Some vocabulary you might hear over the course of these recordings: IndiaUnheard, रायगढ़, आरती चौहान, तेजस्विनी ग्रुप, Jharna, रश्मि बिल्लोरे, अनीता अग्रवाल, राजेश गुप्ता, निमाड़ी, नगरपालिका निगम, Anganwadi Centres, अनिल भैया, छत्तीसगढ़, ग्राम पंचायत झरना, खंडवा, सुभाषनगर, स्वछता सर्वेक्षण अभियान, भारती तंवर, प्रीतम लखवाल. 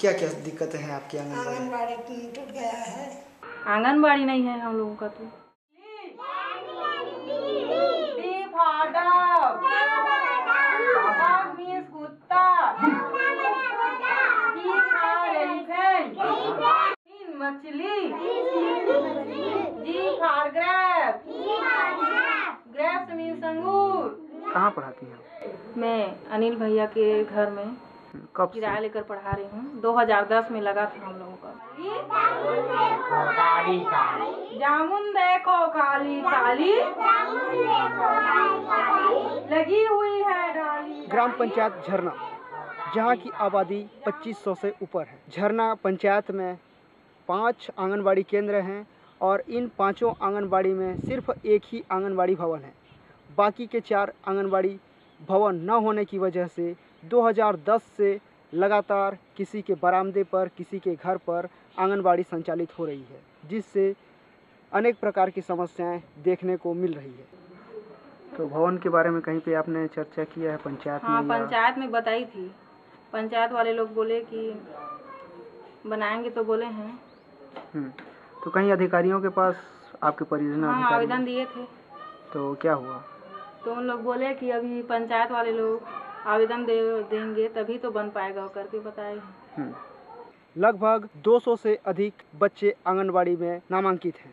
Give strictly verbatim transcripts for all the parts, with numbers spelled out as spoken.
क्या क्या दिक्कतें हैं आपकी? आंगनबाड़ी टूट गया है, आंगनबाड़ी नहीं है हम लोगों का। तो मछली G for grape, grapes mean अंगूर। कहाँ पढ़ाती हैं? मैं अनिल भैया के घर में किराया लेकर पढ़ा रही हूँ। दो हज़ार दस में लगा था हम लोगों का। जामुन देखो काली काली लगी हुई है डाली। ग्राम पंचायत झरना, जहाँ की आबादी पच्चीस सौ से ऊपर है। झरना पंचायत में पांच आंगनबाड़ी केंद्र हैं और इन पांचों आंगनबाड़ी में सिर्फ एक ही आंगनबाड़ी भवन है। बाकी के चार आंगनबाड़ी भवन न होने की वजह से दो हज़ार दस से लगातार किसी के बरामदे पर, किसी के घर पर आंगनबाड़ी संचालित हो रही है, जिससे अनेक प्रकार की समस्याएं देखने को मिल रही है। तो भवन के बारे में कहीं पे आपने चर्चा किया है पंचायत में? हाँ, पंचायत में बताई थी। पंचायत वाले लोग बोले कि बनाएंगे तो बोले हैं। तो कहीं अधिकारियों के पास आपके परियोजना हाँ, आवेदन दिए थे। तो क्या हुआ? तो उन लोग बोले कि अभी पंचायत वाले लोग आवेदन दे देंगे तभी तो बन पाएगा करके बताए। लगभग दो सौ से अधिक बच्चे आंगनबाड़ी में नामांकित हैं।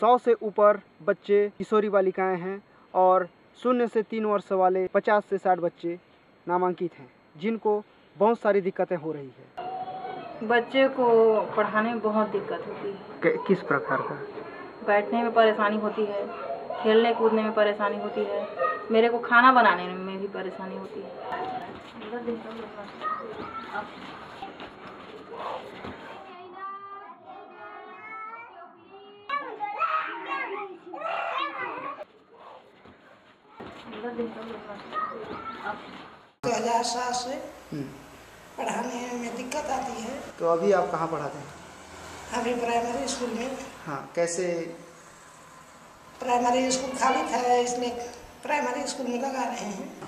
सौ से ऊपर बच्चे किशोरी बालिकाएं हैं और शून्य से तीन वर्ष वाले पचास से साठ बच्चे नामांकित हैं, जिनको बहुत सारी दिक्कतें हो रही है। बच्चे को पढ़ाने में बहुत दिक्कत होती है। किस प्रकार का? बैठने में परेशानी होती है, खेलने कूदने में परेशानी होती है, मेरे को खाना बनाने में भी परेशानी होती है। दो हजार सात से पढ़ाने में दिक्कत आती है। तो अभी आप कहाँ पढ़ाते हैं? अभी प्राइमरी स्कूल में। हाँ, कैसे? प्राइमरी स्कूल खाली था, इसलिए प्राइमरी स्कूल में लगा रहे हैं।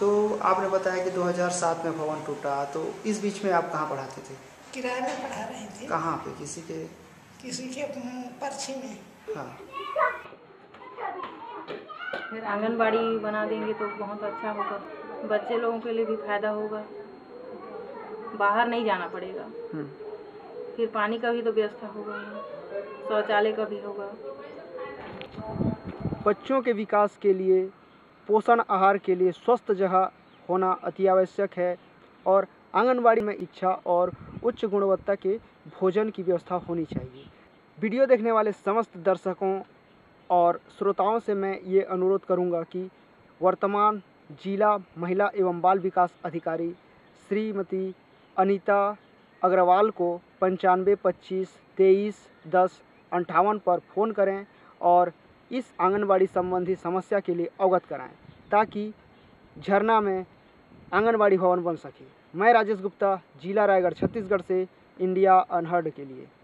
तो आपने बताया कि दो हज़ार सात में भवन टूटा, तो इस बीच में आप कहाँ पढ़ाते थे? किराए में पढ़ा रहे थे। कहाँ पे? किसी के किसी के पर्ची में। हाँ, फिर आंगनबाड़ी बना देंगे तो बहुत अच्छा होगा, बच्चे लोगों के लिए भी फायदा होगा, बाहर नहीं जाना पड़ेगा। फिर पानी का भी तो व्यवस्था होगा, शौचालय का भी होगा। बच्चों के विकास के लिए, पोषण आहार के लिए स्वस्थ जगह होना अति आवश्यक है और आंगनबाड़ी में इच्छा और उच्च गुणवत्ता के भोजन की व्यवस्था होनी चाहिए। वीडियो देखने वाले समस्त दर्शकों और श्रोताओं से मैं ये अनुरोध करूंगा कि वर्तमान जिला महिला एवं बाल विकास अधिकारी श्रीमती अनीता अग्रवाल को पंचानवे पच्चीस तेईस दस अंठावन पर फ़ोन करें और इस आंगनबाड़ी संबंधी समस्या के लिए अवगत कराएं, ताकि झरना में आंगनबाड़ी भवन बन सके। मैं राजेश गुप्ता, जिला रायगढ़, छत्तीसगढ़ से इंडिया अनहर्ड के लिए।